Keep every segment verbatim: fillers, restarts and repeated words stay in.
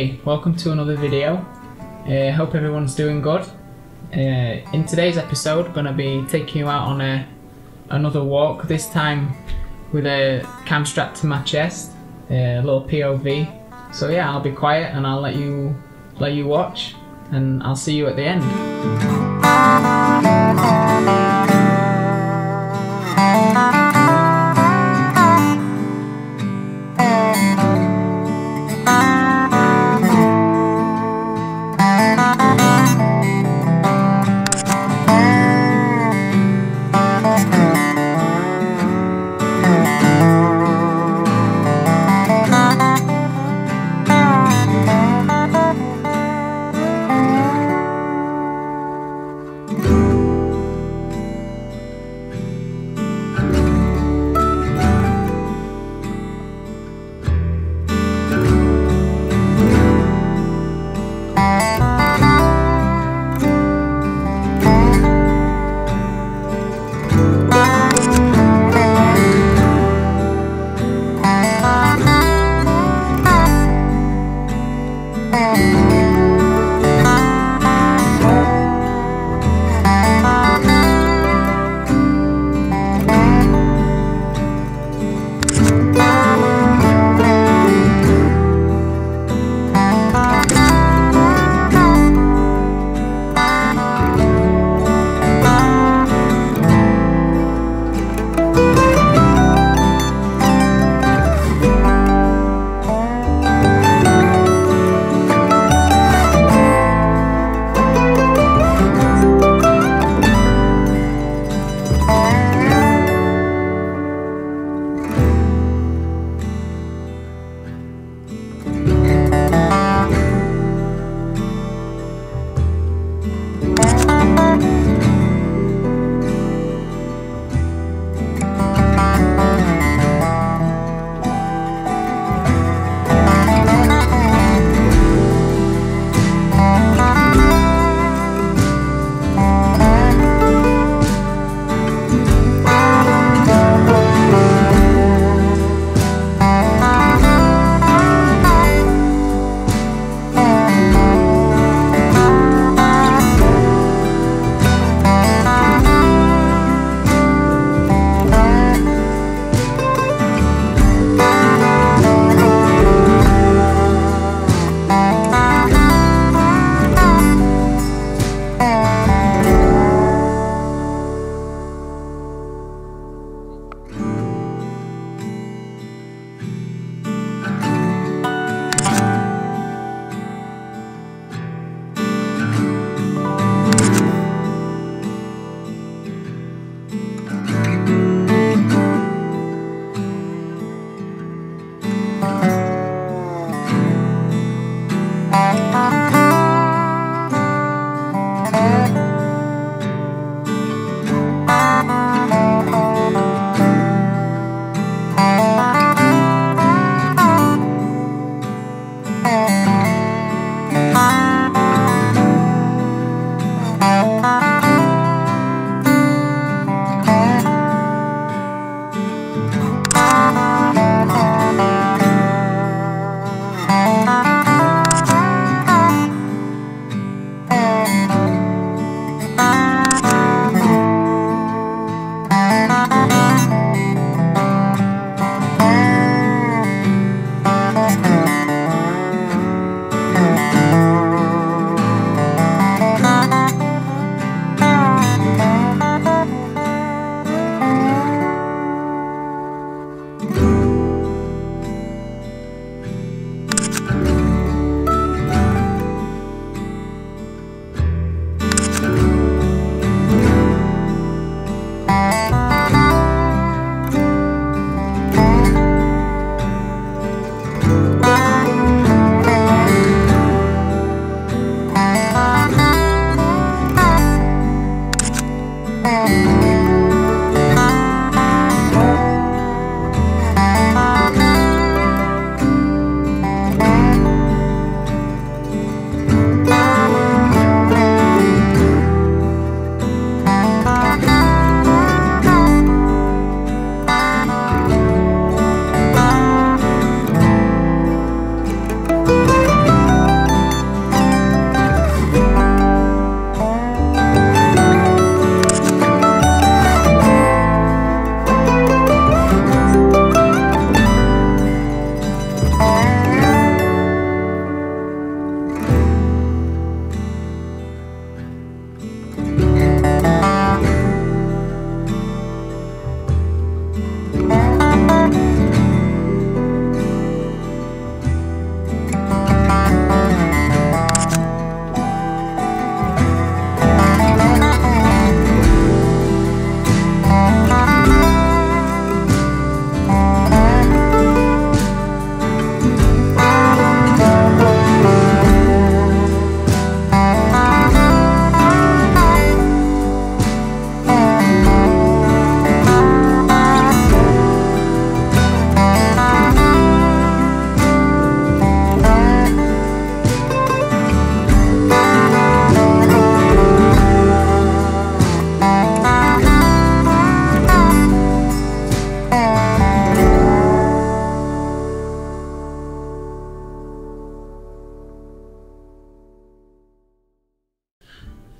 Hey, welcome to another video. Uh, hope everyone's doing good. Uh, in today's episode, I'm going to be taking you out on a, another walk, this time with a cam strapped to my chest, a little P O V. So yeah, I'll be quiet and I'll let you, let you watch, and I'll see you at the end.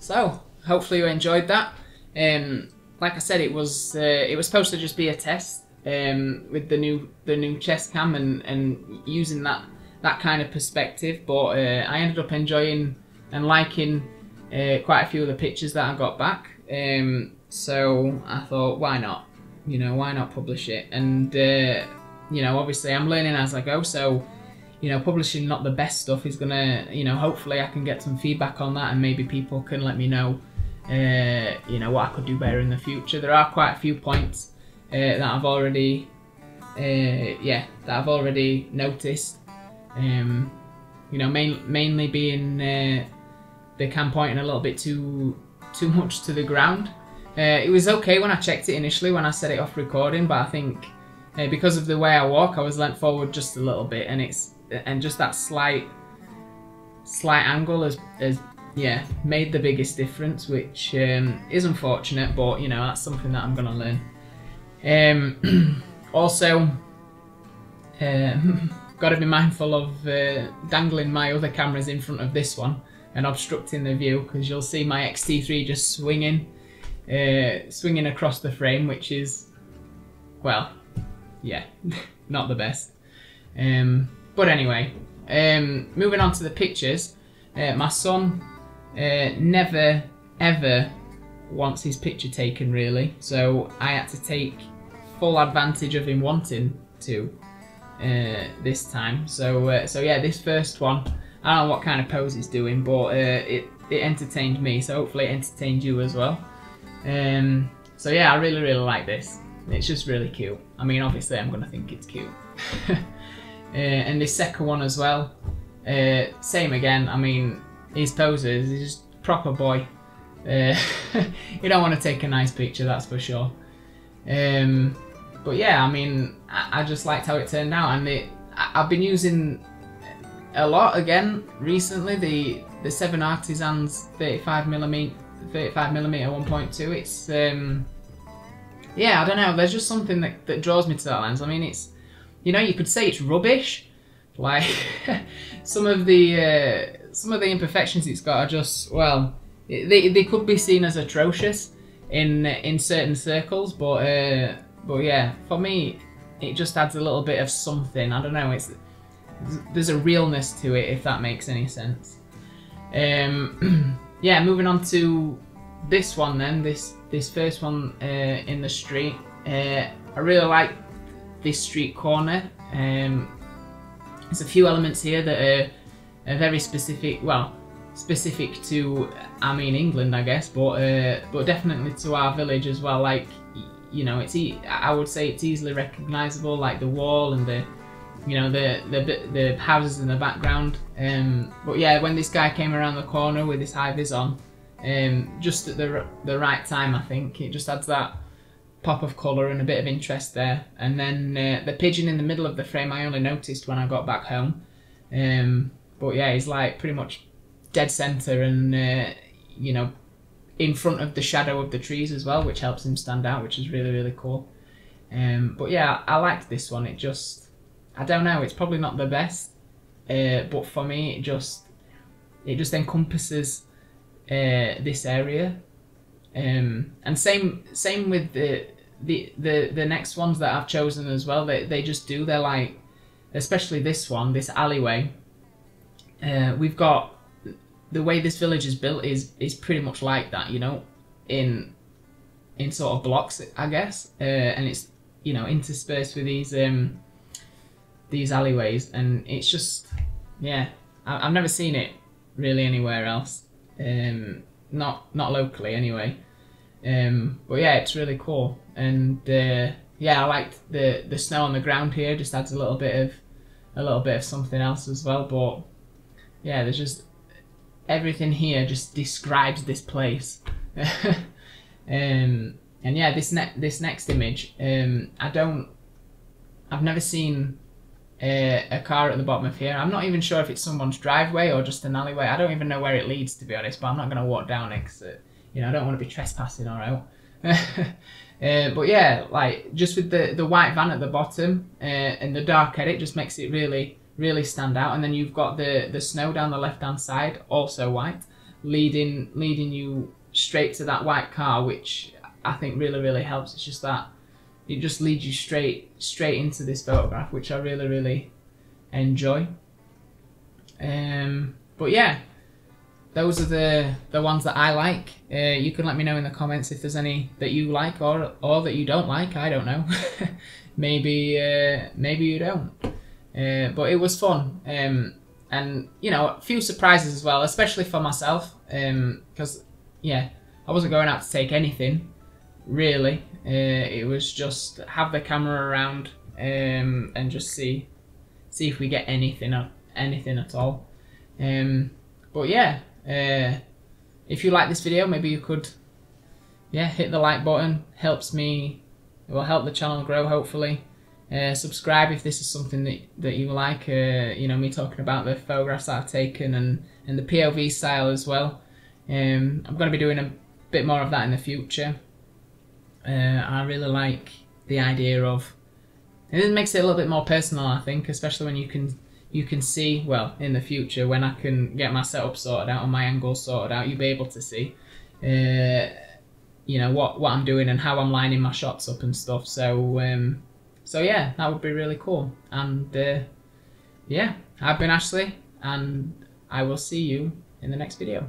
So hopefully you enjoyed that. Um, like I said, it was uh, it was supposed to just be a test um, with the new the new chest cam and and using that that kind of perspective. But uh, I ended up enjoying and liking uh, quite a few of the pictures that I got back. Um, so I thought, why not? You know, why not publish it? And uh, you know, obviously I'm learning as I go, so. You know, publishing not the best stuff is gonna, you know, hopefully I can get some feedback on that and maybe people can let me know, uh, you know, what I could do better in the future. There are quite a few points uh, that I've already, uh, yeah, that I've already noticed. Um, you know, main, mainly being uh, the cam pointing a little bit too, too much to the ground. Uh, it was okay when I checked it initially when I set it off recording, but I think uh, because of the way I walk, I was leant forward just a little bit, and it's and just that slight slight angle has, has yeah made the biggest difference, which um, is unfortunate, but you know, that's something that I'm gonna learn. Um, also um, gotta be mindful of uh, dangling my other cameras in front of this one and obstructing the view, because you'll see my X T three just swinging uh, swinging across the frame, which is, well, yeah, not the best. um, But anyway, um, moving on to the pictures, uh, my son uh, never ever wants his picture taken, really, so I had to take full advantage of him wanting to uh, this time. So uh, so yeah, this first one, I don't know what kind of pose he's doing, but uh, it, it entertained me, so hopefully it entertained you as well. Um, so yeah, I really, really like this. It's just really cute. I mean, obviously I'm going to think it's cute. Uh, and this second one as well, uh, same again. I mean, his poses, he's just proper boy. Uh, you don't want to take a nice picture, that's for sure. Um, but yeah, I mean, I, I just liked how it turned out, and it, I, I've been using a lot again recently. The the Seven Artisans thirty-five millimeter thirty-five millimeter one point two. It's um, yeah, I don't know. There's just something that that draws me to that lens. I mean, it's. You know, you could say it's rubbish, like some of the uh, some of the imperfections it's got are just, well, they they could be seen as atrocious in in certain circles, but uh, but yeah, for me it just adds a little bit of something. I don't know, it's there's a realness to it, if that makes any sense. Um, yeah, moving on to this one then, this this first one uh, in the street. Uh, I really like. This street corner. Um, there's a few elements here that are, are very specific, well, specific to, I mean, England, I guess, but uh, but definitely to our village as well. Like, you know, it's e I would say it's easily recognisable, like the wall and the, you know, the the the houses in the background. Um, but yeah, when this guy came around the corner with his high vis on, um, just at the the right time, I think it just adds that. Pop of colour and a bit of interest there. And then uh, the pigeon in the middle of the frame I only noticed when I got back home, um, but yeah, he's like pretty much dead centre and uh, you know, in front of the shadow of the trees as well, which helps him stand out, which is really, really cool. Um, but yeah, I liked this one. It just, I don't know, it's probably not the best, uh, but for me it just it just encompasses uh, this area. Um, and same same with the, the the the next ones that I've chosen as well. They they just do. They're like, especially this one, this alleyway. Uh, we've got the way this village is built is is pretty much like that. You know, in in sort of blocks, I guess. Uh, and it's, you know, interspersed with these um these alleyways, and it's just, yeah. I, I've never seen it really anywhere else. Um. Not not locally anyway, um, but yeah, it's really cool. And uh, yeah, I liked the the snow on the ground here. Just adds a little bit of a little bit of something else as well. But yeah, there's just everything here just describes this place. um, and yeah, this next this next image, um, I don't, I've never seen a, a car at the bottom of here. I'm not even sure if it's someone's driveway or just an alleyway. I don't even know where it leads, to be honest, but I'm not going to walk down it because, uh, you know, I don't want to be trespassing or out. uh, but yeah, like, just with the, the white van at the bottom uh, and the dark edit just makes it really, really stand out. And then you've got the, the snow down the left-hand side, also white. leading leading you straight to that white car, which I think really really helps. It's just that it just leads you straight straight into this photograph, which I really really enjoy. Um, but yeah, those are the the ones that I like. Uh, you can let me know in the comments if there's any that you like or or that you don't like. I don't know. maybe uh, maybe you don't. Uh, but it was fun, um, and you know, a few surprises as well, especially for myself, because um, yeah, I wasn't going out to take anything really. Uh, it was just have the camera around um, and just see see if we get anything or anything at all. Um, but yeah. Uh, if you like this video, maybe you could, yeah, hit the like button. Helps me, it will help the channel grow, hopefully. Uh, subscribe if this is something that, that you like, uh, you know, me talking about the photographs that I've taken and, and the P O V style as well. Um, I'm going to be doing a bit more of that in the future. Uh, I really like the idea of, and it makes it a little bit more personal, I think, especially when you can you can see, well, in the future, when I can get my setup sorted out and my angles sorted out, you'll be able to see, uh, you know, what, what I'm doing and how I'm lining my shots up and stuff. So, um, so yeah, that would be really cool. And, uh, yeah, I've been Ashley, and I will see you in the next video.